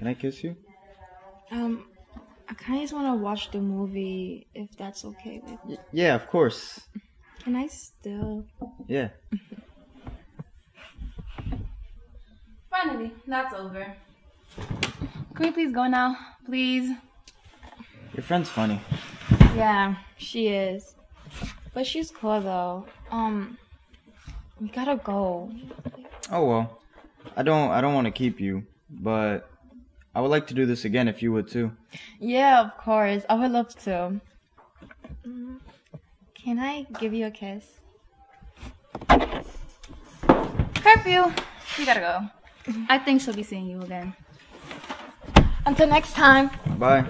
Can I kiss you? I kind of just want to watch the movie, if that's okay with you. Yeah, of course. Can I still? Yeah. Finally, that's over. Can we please go now? Please? Your friend's funny. Yeah, she is. But she's cool, though. We gotta go. Oh, well. I don't want to keep you, but I would like to do this again if you would, too. Yeah, of course. I would love to. Can I give you a kiss? Curfew! You gotta go. I think she'll be seeing you again. Until next time. Bye.